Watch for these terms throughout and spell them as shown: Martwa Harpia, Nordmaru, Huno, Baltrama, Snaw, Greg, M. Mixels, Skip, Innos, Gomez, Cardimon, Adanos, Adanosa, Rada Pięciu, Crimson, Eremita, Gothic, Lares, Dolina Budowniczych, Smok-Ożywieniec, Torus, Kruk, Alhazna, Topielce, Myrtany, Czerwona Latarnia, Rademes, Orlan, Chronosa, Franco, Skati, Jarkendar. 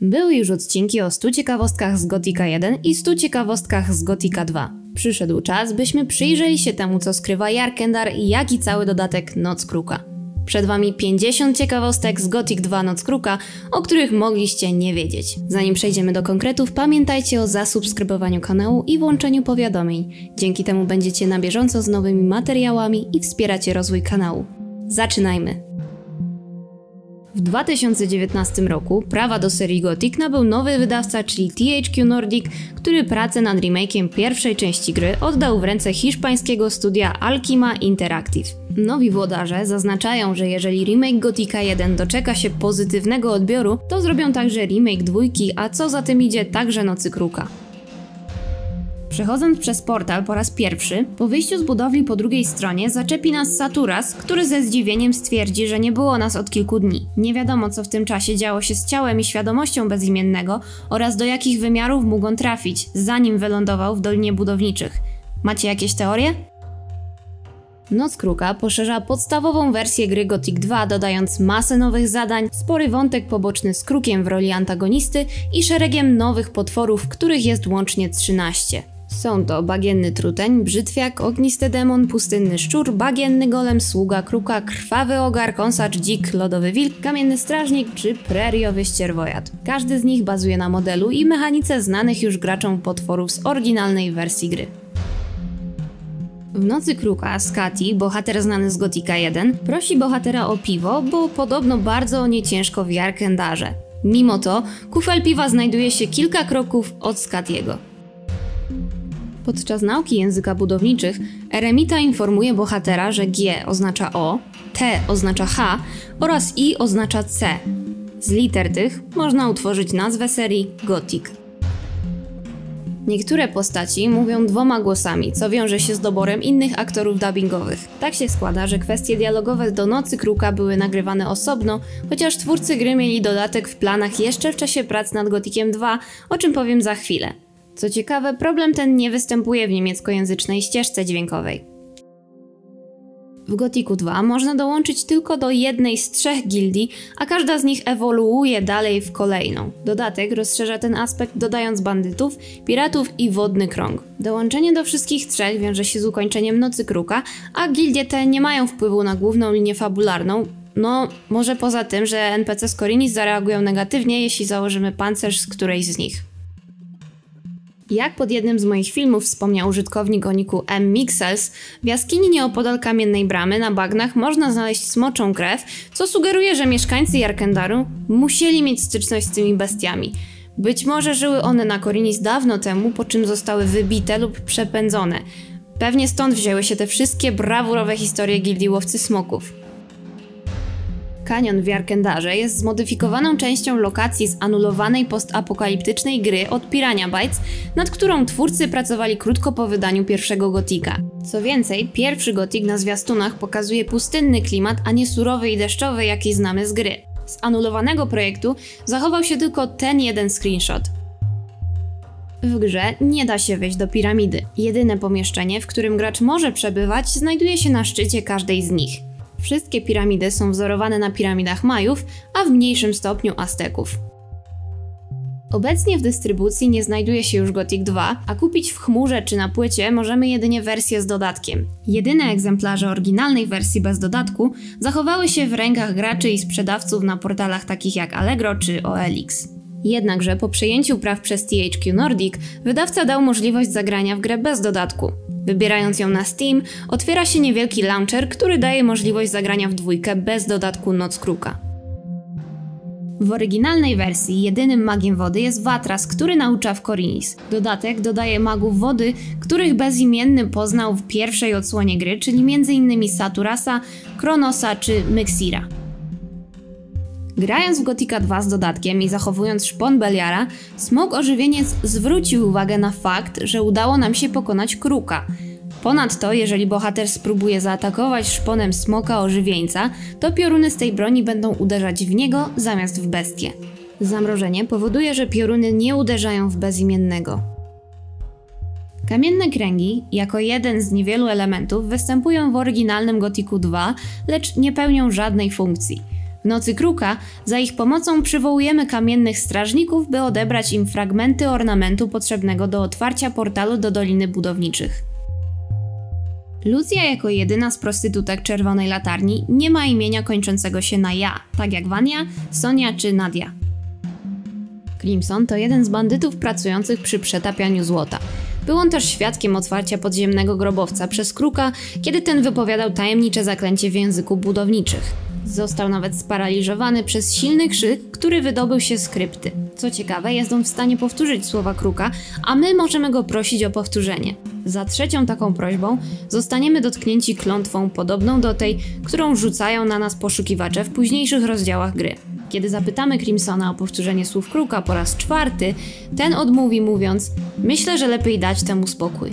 Były już odcinki o 100 ciekawostkach z Gothica 1 i 100 ciekawostkach z Gothica 2. Przyszedł czas, byśmy przyjrzeli się temu, co skrywa Jarkendar, jak i cały dodatek Noc Kruka. Przed Wami 50 ciekawostek z Gothic 2 Noc Kruka, o których mogliście nie wiedzieć. Zanim przejdziemy do konkretów, pamiętajcie o zasubskrybowaniu kanału i włączeniu powiadomień. Dzięki temu będziecie na bieżąco z nowymi materiałami i wspieracie rozwój kanału. Zaczynajmy! W 2019 roku prawa do serii Gothic nabył nowy wydawca, czyli THQ Nordic, który pracę nad remake'iem pierwszej części gry oddał w ręce hiszpańskiego studia Alkimia Interactive. Nowi włodarze zaznaczają, że jeżeli remake Gothica 1 doczeka się pozytywnego odbioru, to zrobią także remake dwójki, a co za tym idzie także Nocy Kruka. Przechodząc przez portal po raz pierwszy, po wyjściu z budowli po drugiej stronie zaczepi nas Saturas, który ze zdziwieniem stwierdzi, że nie było nas od kilku dni. Nie wiadomo, co w tym czasie działo się z ciałem i świadomością bezimiennego oraz do jakich wymiarów mógł on trafić, zanim wylądował w Dolinie Budowniczych. Macie jakieś teorie? Noc Kruka poszerza podstawową wersję gry Gothic 2, dodając masę nowych zadań, spory wątek poboczny z Krukiem w roli antagonisty i szeregiem nowych potworów, których jest łącznie 13. Są to bagienny truteń, brzytwiak, ognisty demon, pustynny szczur, bagienny golem, sługa kruka, krwawy ogar, kąsacz, dzik, lodowy wilk, kamienny strażnik czy preriowy ścierwojad. Każdy z nich bazuje na modelu i mechanice znanych już graczom potworów z oryginalnej wersji gry. W Nocy Kruka Skati, bohater znany z Gothica 1, prosi bohatera o piwo, bo podobno bardzo o nie ciężko w Jarkendarze. Mimo to kufel piwa znajduje się kilka kroków od Skatiego. Podczas nauki języka budowniczych Eremita informuje bohatera, że G oznacza O, T oznacza H oraz I oznacza C. Z liter tych można utworzyć nazwę serii Gothic. Niektóre postaci mówią dwoma głosami, co wiąże się z doborem innych aktorów dubbingowych. Tak się składa, że kwestie dialogowe do Nocy Kruka były nagrywane osobno, chociaż twórcy gry mieli dodatek w planach jeszcze w czasie prac nad Gothiciem 2, o czym powiem za chwilę. Co ciekawe, problem ten nie występuje w niemieckojęzycznej ścieżce dźwiękowej. W Gothicu 2 można dołączyć tylko do jednej z 3 gildii, a każda z nich ewoluuje dalej w kolejną. Dodatek rozszerza ten aspekt, dodając bandytów, piratów i wodny krąg. Dołączenie do wszystkich 3 wiąże się z ukończeniem Nocy Kruka, a gildie te nie mają wpływu na główną linię fabularną, no może poza tym, że NPC z Khorinis zareagują negatywnie, jeśli założymy pancerz z którejś z nich. Jak pod jednym z moich filmów wspomniał użytkownik o niku M. Mixels, w jaskini nieopodal Kamiennej Bramy na bagnach można znaleźć smoczą krew, co sugeruje, że mieszkańcy Jarkendaru musieli mieć styczność z tymi bestiami. Być może żyły one na Khorinis dawno temu, po czym zostały wybite lub przepędzone. Pewnie stąd wzięły się te wszystkie brawurowe historie gildii łowcy smoków. Kanion w Jarkendarze jest zmodyfikowaną częścią lokacji z anulowanej postapokaliptycznej gry od Piranha Bytes, nad którą twórcy pracowali krótko po wydaniu pierwszego Gothica. Co więcej, pierwszy Gothic na zwiastunach pokazuje pustynny klimat, a nie surowy i deszczowy, jaki znamy z gry. Z anulowanego projektu zachował się tylko ten jeden screenshot. W grze nie da się wejść do piramidy. Jedyne pomieszczenie, w którym gracz może przebywać, znajduje się na szczycie każdej z nich. Wszystkie piramidy są wzorowane na piramidach Majów, a w mniejszym stopniu Azteków. Obecnie w dystrybucji nie znajduje się już Gothic 2, a kupić w chmurze czy na płycie możemy jedynie wersję z dodatkiem. Jedyne egzemplarze oryginalnej wersji bez dodatku zachowały się w rękach graczy i sprzedawców na portalach takich jak Allegro czy OLX. Jednakże po przejęciu praw przez THQ Nordic wydawca dał możliwość zagrania w grę bez dodatku. Wybierając ją na Steam, otwiera się niewielki launcher, który daje możliwość zagrania w dwójkę bez dodatku Noc Kruka. W oryginalnej wersji jedynym magiem wody jest Watras, który naucza w Khorinis. Dodatek dodaje magów wody, których bezimienny poznał w pierwszej odsłonie gry, czyli m.in. Saturasa, Chronosa czy Myksira. Grając w Gothica 2 z dodatkiem i zachowując szpon Beliara, Smok-Ożywieniec zwrócił uwagę na fakt, że udało nam się pokonać Kruka. Ponadto, jeżeli bohater spróbuje zaatakować szponem Smoka-Ożywieńca, to pioruny z tej broni będą uderzać w niego zamiast w bestię. Zamrożenie powoduje, że pioruny nie uderzają w bezimiennego. Kamienne kręgi, jako jeden z niewielu elementów, występują w oryginalnym Gothicu 2, lecz nie pełnią żadnej funkcji. W Nocy Kruka za ich pomocą przywołujemy kamiennych strażników, by odebrać im fragmenty ornamentu potrzebnego do otwarcia portalu do Doliny Budowniczych. Lucja jako jedyna z prostytutek Czerwonej Latarni nie ma imienia kończącego się na ja, tak jak Vania, Sonia czy Nadia. Crimson to jeden z bandytów pracujących przy przetapianiu złota. Był on też świadkiem otwarcia podziemnego grobowca przez Kruka, kiedy ten wypowiadał tajemnicze zaklęcie w języku budowniczych. Został nawet sparaliżowany przez silny krzyk, który wydobył się z krypty. Co ciekawe, jest on w stanie powtórzyć słowa Kruka, a my możemy go prosić o powtórzenie. Za trzecią taką prośbą zostaniemy dotknięci klątwą podobną do tej, którą rzucają na nas poszukiwacze w późniejszych rozdziałach gry. Kiedy zapytamy Crimsona o powtórzenie słów Kruka po raz czwarty, ten odmówi, mówiąc: myślę, że lepiej dać temu spokój.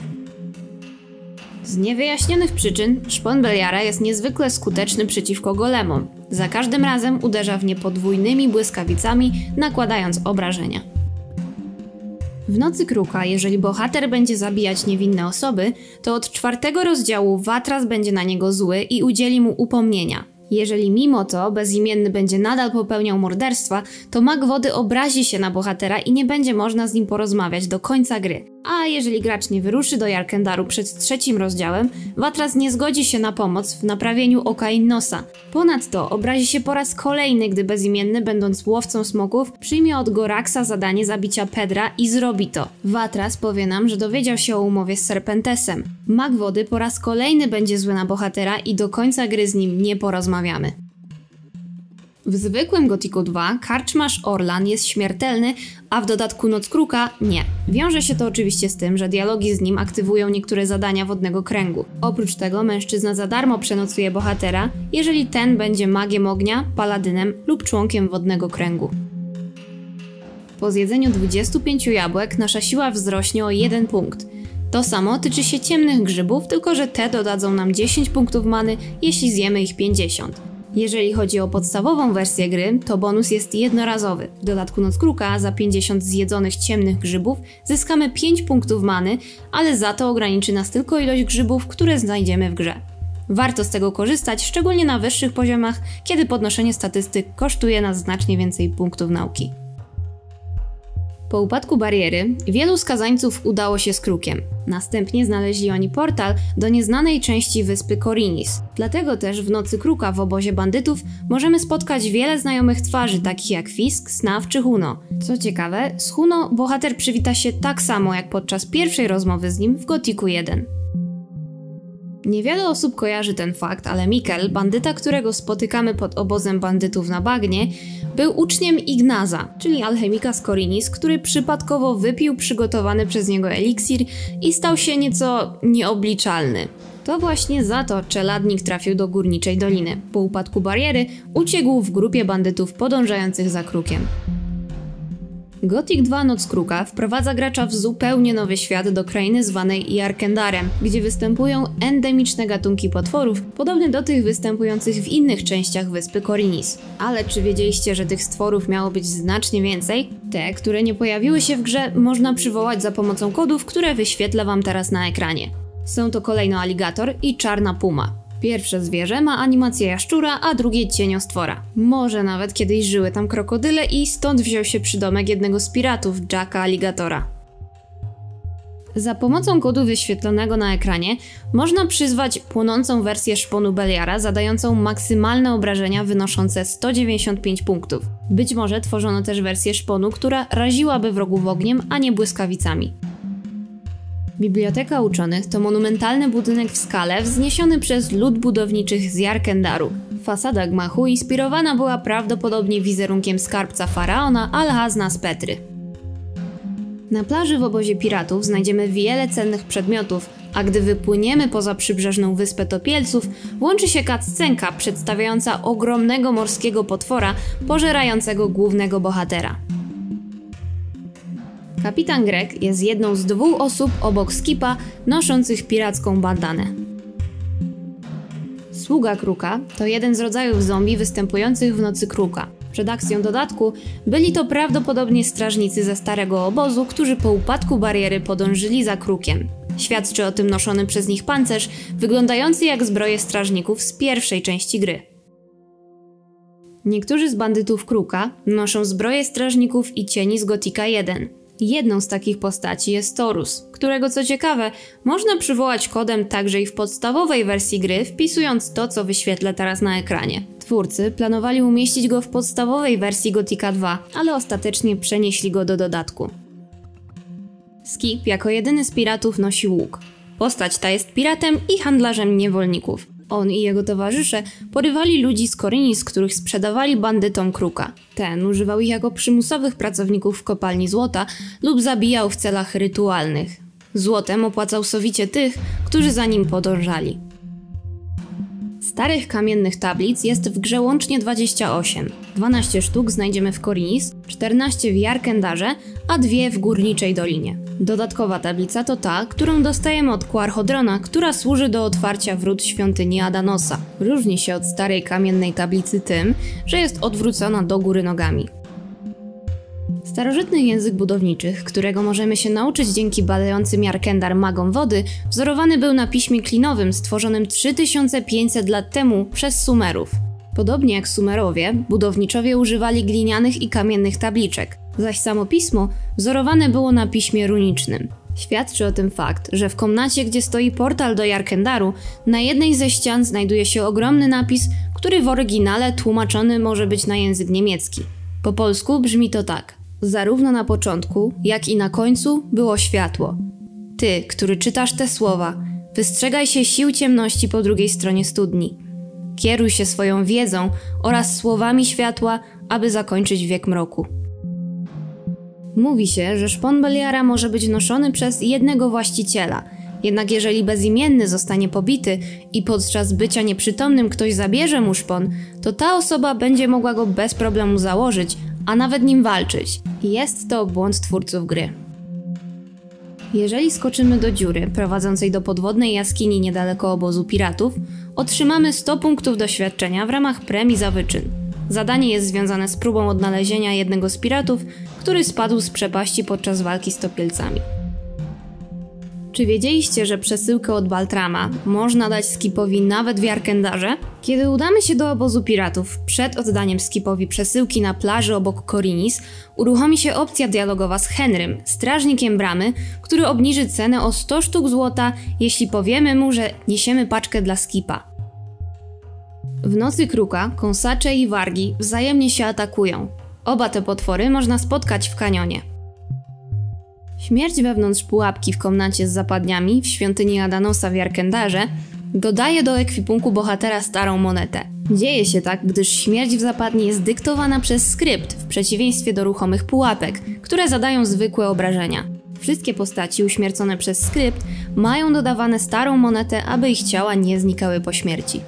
Z niewyjaśnionych przyczyn szpon Beliara jest niezwykle skuteczny przeciwko golemom. Za każdym razem uderza w nie podwójnymi błyskawicami, nakładając obrażenia. W Nocy Kruka, jeżeli bohater będzie zabijać niewinne osoby, to od czwartego rozdziału Watras będzie na niego zły i udzieli mu upomnienia. Jeżeli mimo to bezimienny będzie nadal popełniał morderstwa, to mag wody obrazi się na bohatera i nie będzie można z nim porozmawiać do końca gry. A jeżeli gracz nie wyruszy do Jarkendaru przed trzecim rozdziałem, Watras nie zgodzi się na pomoc w naprawieniu oka Innosa. Ponadto obrazi się po raz kolejny, gdy bezimienny, będąc łowcą smoków, przyjmie od Goraksa zadanie zabicia Pedra i zrobi to. Watras powie nam, że dowiedział się o umowie z Serpentesem. Mag wody po raz kolejny będzie zły na bohatera i do końca gry z nim nie porozmawiamy. W zwykłym Gothicu 2 karczmarz Orlan jest śmiertelny, a w dodatku Noc Kruka nie. Wiąże się to oczywiście z tym, że dialogi z nim aktywują niektóre zadania wodnego kręgu. Oprócz tego mężczyzna za darmo przenocuje bohatera, jeżeli ten będzie magiem ognia, paladynem lub członkiem wodnego kręgu. Po zjedzeniu 25 jabłek nasza siła wzrośnie o 1 punkt. To samo tyczy się ciemnych grzybów, tylko że te dodadzą nam 10 punktów many, jeśli zjemy ich 50. Jeżeli chodzi o podstawową wersję gry, to bonus jest jednorazowy. W dodatku Noc Kruka za 50 zjedzonych ciemnych grzybów zyskamy 5 punktów many, ale za to ograniczy nas tylko ilość grzybów, które znajdziemy w grze. Warto z tego korzystać, szczególnie na wyższych poziomach, kiedy podnoszenie statystyk kosztuje nas znacznie więcej punktów nauki. Po upadku bariery wielu skazańców udało się z Krukiem. Następnie znaleźli oni portal do nieznanej części wyspy Khorinis. Dlatego też w Nocy Kruka w obozie bandytów możemy spotkać wiele znajomych twarzy, takich jak Fisk, Snaw czy Huno. Co ciekawe, z Huno bohater przywita się tak samo jak podczas pierwszej rozmowy z nim w Gothicu 1. Niewiele osób kojarzy ten fakt, ale Mikkel, bandyta, którego spotykamy pod obozem bandytów na bagnie, był uczniem Ignaza, czyli alchemika z Khorinis, który przypadkowo wypił przygotowany przez niego eliksir i stał się nieco nieobliczalny. To właśnie za to czeladnik trafił do Górniczej Doliny. Po upadku bariery uciekł w grupie bandytów podążających za Krukiem. Gothic 2 Noc Kruka wprowadza gracza w zupełnie nowy świat do krainy zwanej Jarkendarem, gdzie występują endemiczne gatunki potworów, podobne do tych występujących w innych częściach wyspy Khorinis. Ale czy wiedzieliście, że tych stworów miało być znacznie więcej? Te, które nie pojawiły się w grze, można przywołać za pomocą kodów, które wyświetlę wam teraz na ekranie. Są to kolejno aligator i czarna puma. Pierwsze zwierzę ma animację jaszczura, a drugie cieniostwora. Może nawet kiedyś żyły tam krokodyle i stąd wziął się przydomek jednego z piratów, Jacka Alligatora. Za pomocą kodu wyświetlonego na ekranie można przyzwać płonącą wersję szponu Beliara, zadającą maksymalne obrażenia wynoszące 195 punktów. Być może tworzono też wersję szponu, która raziłaby wrogów ogniem, a nie błyskawicami. Biblioteka Uczonych to monumentalny budynek w skale wzniesiony przez lud budowniczych z Jarkendaru. Fasada gmachu inspirowana była prawdopodobnie wizerunkiem skarbca faraona Alhazna z Petry. Na plaży w obozie piratów znajdziemy wiele cennych przedmiotów, a gdy wypłyniemy poza przybrzeżną wyspę Topielców, włączy się cutscenka przedstawiająca ogromnego morskiego potwora pożerającego głównego bohatera. Kapitan Greg jest jedną z 2 osób obok Skipa noszących piracką bandanę. Sługa Kruka to jeden z rodzajów zombie występujących w Nocy Kruka. Przed akcją dodatku byli to prawdopodobnie strażnicy ze starego obozu, którzy po upadku bariery podążyli za Krukiem. Świadczy o tym noszony przez nich pancerz, wyglądający jak zbroje strażników z pierwszej części gry. Niektórzy z bandytów Kruka noszą zbroje strażników i cieni z Gothica 1. Jedną z takich postaci jest Torus, którego co ciekawe można przywołać kodem także i w podstawowej wersji gry, wpisując to, co wyświetlę teraz na ekranie. Twórcy planowali umieścić go w podstawowej wersji Gothica 2, ale ostatecznie przenieśli go do dodatku. Skip jako jedyny z piratów nosi łuk. Postać ta jest piratem i handlarzem niewolników. On i jego towarzysze porywali ludzi z Khorinis, których sprzedawali bandytom Kruka. Ten używał ich jako przymusowych pracowników w kopalni złota lub zabijał w celach rytualnych. Złotem opłacał sowicie tych, którzy za nim podążali. Starych kamiennych tablic jest w grze łącznie 28. 12 sztuk znajdziemy w Khorinis, 14 w Jarkendarze, a 2 w Górniczej Dolinie. Dodatkowa tablica to ta, którą dostajemy od Kłachodrona, która służy do otwarcia wrót świątyni Adanosa. Różni się od starej kamiennej tablicy tym, że jest odwrócona do góry nogami. Starożytny język budowniczych, którego możemy się nauczyć dzięki badającym Jarkendar magom wody, wzorowany był na piśmie klinowym stworzonym 3500 lat temu przez Sumerów. Podobnie jak Sumerowie, budowniczowie używali glinianych i kamiennych tabliczek, zaś samo pismo wzorowane było na piśmie runicznym. Świadczy o tym fakt, że w komnacie, gdzie stoi portal do Jarkendaru, na jednej ze ścian znajduje się ogromny napis, który w oryginale tłumaczony może być na język niemiecki. Po polsku brzmi to tak. Zarówno na początku, jak i na końcu było światło. Ty, który czytasz te słowa, wystrzegaj się sił ciemności po drugiej stronie studni. Kieruj się swoją wiedzą oraz słowami światła, aby zakończyć wiek mroku. Mówi się, że szpon Beliara może być noszony przez jednego właściciela, jednak jeżeli bezimienny zostanie pobity i podczas bycia nieprzytomnym ktoś zabierze mu szpon, to ta osoba będzie mogła go bez problemu założyć, a nawet nim walczyć. Jest to błąd twórców gry. Jeżeli skoczymy do dziury prowadzącej do podwodnej jaskini niedaleko obozu piratów, otrzymamy 100 punktów doświadczenia w ramach premii za wyczyn. Zadanie jest związane z próbą odnalezienia jednego z piratów, który spadł z przepaści podczas walki z topielcami. Czy wiedzieliście, że przesyłkę od Baltrama można dać Skipowi nawet w Jarkendarze? Kiedy udamy się do obozu piratów, przed oddaniem Skipowi przesyłki na plaży obok Khorinis, uruchomi się opcja dialogowa z Henrym, strażnikiem bramy, który obniży cenę o 100 sztuk złota, jeśli powiemy mu, że niesiemy paczkę dla Skipa. W Nocy Kruka kąsacze i wargi wzajemnie się atakują. Oba te potwory można spotkać w kanionie. Śmierć wewnątrz pułapki w komnacie z zapadniami w świątyni Adanosa w Jarkendarze dodaje do ekwipunku bohatera starą monetę. Dzieje się tak, gdyż śmierć w zapadni jest dyktowana przez skrypt, w przeciwieństwie do ruchomych pułapek, które zadają zwykłe obrażenia. Wszystkie postaci uśmiercone przez skrypt mają dodawane starą monetę, aby ich ciała nie znikały po śmierci.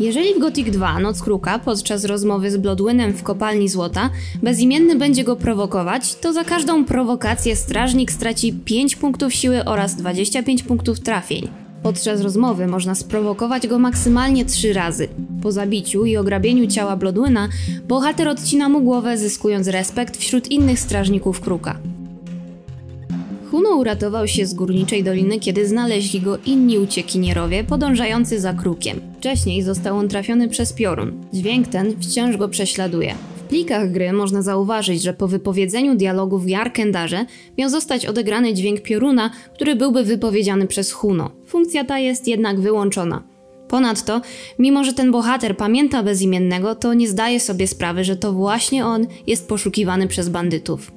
Jeżeli w Gothic 2 Noc Kruka podczas rozmowy z Blodwynem w kopalni złota bezimienny będzie go prowokować, to za każdą prowokację strażnik straci 5 punktów siły oraz 25 punktów trafień. Podczas rozmowy można sprowokować go maksymalnie 3 razy. Po zabiciu i ograbieniu ciała Blodwyna bohater odcina mu głowę, zyskując respekt wśród innych strażników Kruka. Huno uratował się z Górniczej Doliny, kiedy znaleźli go inni uciekinierowie podążający za Krukiem. Wcześniej został on trafiony przez piorun. Dźwięk ten wciąż go prześladuje. W plikach gry można zauważyć, że po wypowiedzeniu dialogu w Jarkendarze miał zostać odegrany dźwięk pioruna, który byłby wypowiedziany przez Huno. Funkcja ta jest jednak wyłączona. Ponadto, mimo że ten bohater pamięta bezimiennego, to nie zdaje sobie sprawy, że to właśnie on jest poszukiwany przez bandytów.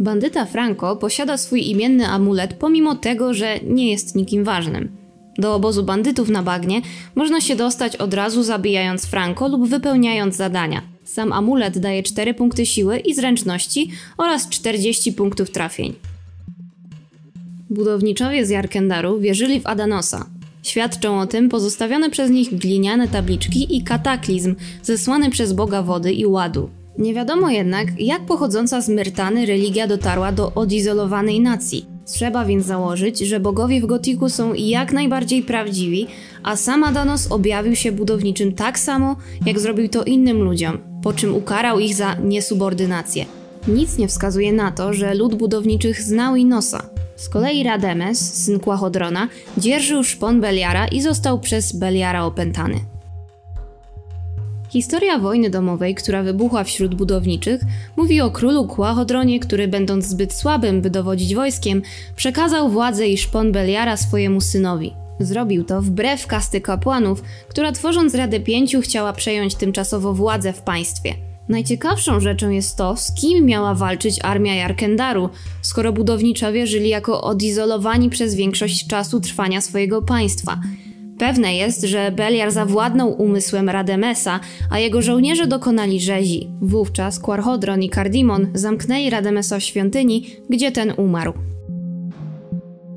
Bandyta Franco posiada swój imienny amulet pomimo tego, że nie jest nikim ważnym. Do obozu bandytów na bagnie można się dostać od razu zabijając Franco lub wypełniając zadania. Sam amulet daje 4 punkty siły i zręczności oraz 40 punktów trafień. Budowniczowie z Jarkendaru wierzyli w Adanosa. Świadczą o tym pozostawione przez nich gliniane tabliczki i kataklizm zesłany przez boga wody i ładu. Nie wiadomo jednak, jak pochodząca z Myrtany religia dotarła do odizolowanej nacji. Trzeba więc założyć, że bogowie w Gothicu są jak najbardziej prawdziwi, a sam Adanos objawił się budowniczym tak samo, jak zrobił to innym ludziom, po czym ukarał ich za niesubordynację. Nic nie wskazuje na to, że lud budowniczych znał Inosa. Z kolei Rademes, syn Kłachodrona, dzierżył szpon Beliara i został przez Beliara opętany. Historia wojny domowej, która wybuchła wśród budowniczych, mówi o królu Kłachodronie, który będąc zbyt słabym, by dowodzić wojskiem, przekazał władzę i szpon Beliara swojemu synowi. Zrobił to wbrew kasty kapłanów, która tworząc Radę Pięciu chciała przejąć tymczasowo władzę w państwie. Najciekawszą rzeczą jest to, z kim miała walczyć armia Jarkendaru, skoro budowniczowie żyli jako odizolowani przez większość czasu trwania swojego państwa. Pewne jest, że Beliar zawładnął umysłem Rademesa, a jego żołnierze dokonali rzezi. Wówczas Kłachodron i Kardimon zamknęli Rademesa w świątyni, gdzie ten umarł.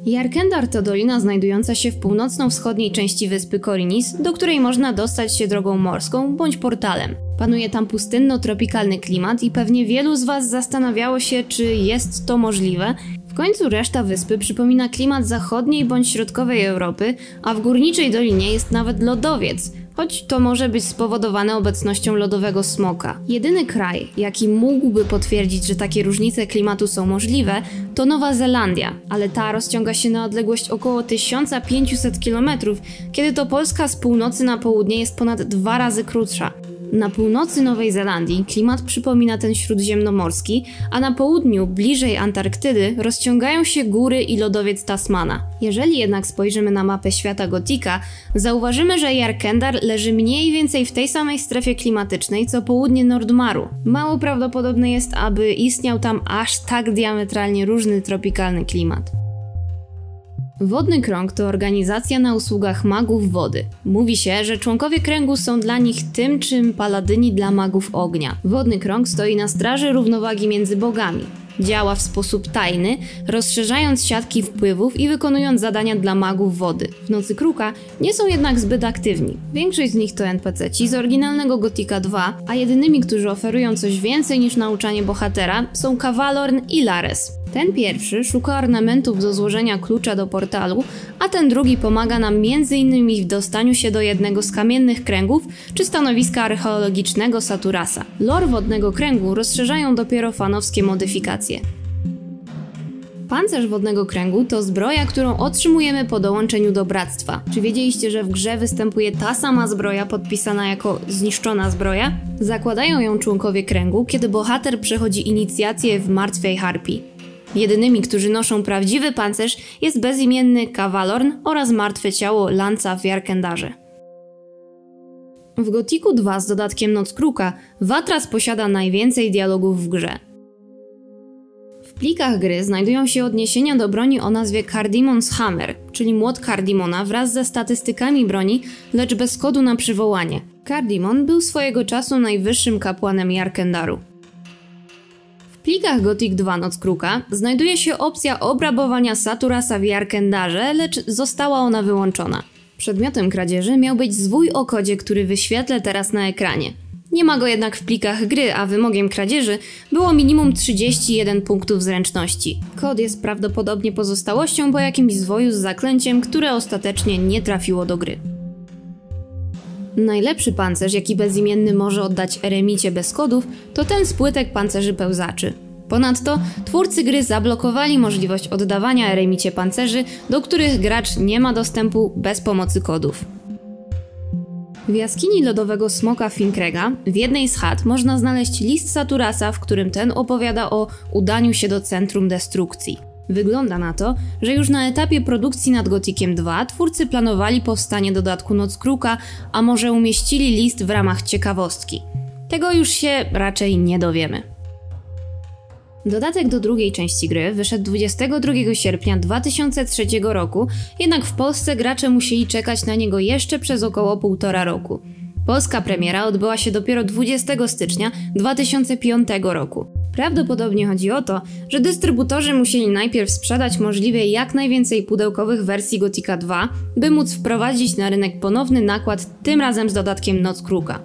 Jarkendar to dolina znajdująca się w północno-wschodniej części wyspy Khorinis, do której można dostać się drogą morską bądź portalem. Panuje tam pustynno-tropikalny klimat i pewnie wielu z Was zastanawiało się, czy jest to możliwe. W końcu reszta wyspy przypomina klimat zachodniej bądź środkowej Europy, a w górniczej dolinie jest nawet lodowiec, choć to może być spowodowane obecnością lodowego smoka. Jedyny kraj, jaki mógłby potwierdzić, że takie różnice klimatu są możliwe, to Nowa Zelandia, ale ta rozciąga się na odległość około 1500 km, kiedy to Polska z północy na południe jest ponad 2 razy krótsza. Na północy Nowej Zelandii klimat przypomina ten śródziemnomorski, a na południu, bliżej Antarktydy, rozciągają się góry i lodowiec Tasmana. Jeżeli jednak spojrzymy na mapę świata Gothica, zauważymy, że Jarkendar leży mniej więcej w tej samej strefie klimatycznej co południe Nordmaru. Mało prawdopodobne jest, aby istniał tam aż tak diametralnie różny tropikalny klimat. Wodny Krąg to organizacja na usługach magów wody. Mówi się, że członkowie kręgu są dla nich tym, czym paladyni dla magów ognia. Wodny Krąg stoi na straży równowagi między bogami. Działa w sposób tajny, rozszerzając siatki wpływów i wykonując zadania dla magów wody. W Nocy Kruka nie są jednak zbyt aktywni. Większość z nich to NPC-ci z oryginalnego Gothica 2, a jedynymi, którzy oferują coś więcej niż nauczanie bohatera, są Cavalorn i Lares. Ten pierwszy szuka ornamentów do złożenia klucza do portalu, a ten drugi pomaga nam m.in. w dostaniu się do jednego z kamiennych kręgów czy stanowiska archeologicznego Saturasa. Lore Wodnego Kręgu rozszerzają dopiero fanowskie modyfikacje. Pancerz Wodnego Kręgu to zbroja, którą otrzymujemy po dołączeniu do Bractwa. Czy wiedzieliście, że w grze występuje ta sama zbroja podpisana jako zniszczona zbroja? Zakładają ją członkowie kręgu, kiedy bohater przechodzi inicjację w Martwej Harpii. Jedynymi, którzy noszą prawdziwy pancerz, jest bezimienny Cavalorn oraz martwe ciało Lanza w Jarkendarze. W Gothicu 2 z dodatkiem Noc Kruka Watras posiada najwięcej dialogów w grze. W plikach gry znajdują się odniesienia do broni o nazwie Cardimon's Hammer, czyli młot Cardimona wraz ze statystykami broni, lecz bez kodu na przywołanie. Cardimon był swojego czasu najwyższym kapłanem Jarkendaru. W plikach Gothic 2 Noc Kruka znajduje się opcja obrabowania Saturasa w Jarkendarze, lecz została ona wyłączona. Przedmiotem kradzieży miał być zwój o kodzie, który wyświetlę teraz na ekranie. Nie ma go jednak w plikach gry, a wymogiem kradzieży było minimum 31 punktów zręczności. Kod jest prawdopodobnie pozostałością po jakimś zwoju z zaklęciem, które ostatecznie nie trafiło do gry. Najlepszy pancerz, jaki bezimienny może oddać Eremicie bez kodów, to ten z płytek pancerzy pełzaczy. Ponadto twórcy gry zablokowali możliwość oddawania Eremicie pancerzy, do których gracz nie ma dostępu bez pomocy kodów. W jaskini lodowego smoka Finkrega w jednej z chat można znaleźć list Saturasa, w którym ten opowiada o udaniu się do centrum destrukcji. Wygląda na to, że już na etapie produkcji nad Gothiciem 2 twórcy planowali powstanie dodatku Noc Kruka, a może umieścili list w ramach ciekawostki. Tego już się raczej nie dowiemy. Dodatek do drugiej części gry wyszedł 22 sierpnia 2003 roku, jednak w Polsce gracze musieli czekać na niego jeszcze przez około 1,5 roku. Polska premiera odbyła się dopiero 20 stycznia 2005 roku. Prawdopodobnie chodzi o to, że dystrybutorzy musieli najpierw sprzedać możliwie jak najwięcej pudełkowych wersji Gothica 2, by móc wprowadzić na rynek ponowny nakład, tym razem z dodatkiem Noc Kruka.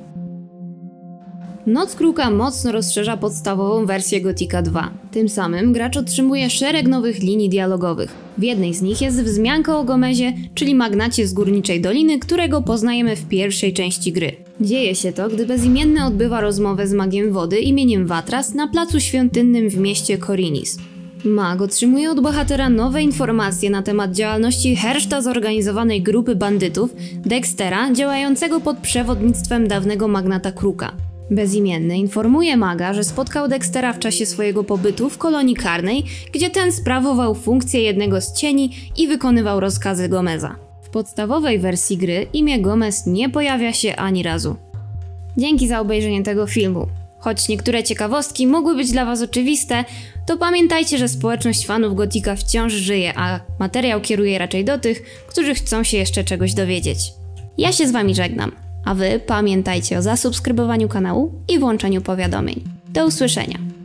Noc Kruka mocno rozszerza podstawową wersję Gothica 2. Tym samym gracz otrzymuje szereg nowych linii dialogowych. W jednej z nich jest wzmianka o Gomezie, czyli magnacie z Górniczej Doliny, którego poznajemy w pierwszej części gry. Dzieje się to, gdy bezimienny odbywa rozmowę z magiem wody imieniem Watras na placu świątynnym w mieście Khorinis. Mag otrzymuje od bohatera nowe informacje na temat działalności herszta zorganizowanej grupy bandytów Dextera, działającego pod przewodnictwem dawnego magnata Kruka. Bezimienny informuje maga, że spotkał Dextera w czasie swojego pobytu w kolonii karnej, gdzie ten sprawował funkcję jednego z cieni i wykonywał rozkazy Gomeza. W podstawowej wersji gry imię Gomez nie pojawia się ani razu. Dzięki za obejrzenie tego filmu. Choć niektóre ciekawostki mogły być dla Was oczywiste, to pamiętajcie, że społeczność fanów Gothica wciąż żyje, a materiał kieruje raczej do tych, którzy chcą się jeszcze czegoś dowiedzieć. Ja się z Wami żegnam, a Wy pamiętajcie o zasubskrybowaniu kanału i włączeniu powiadomień. Do usłyszenia!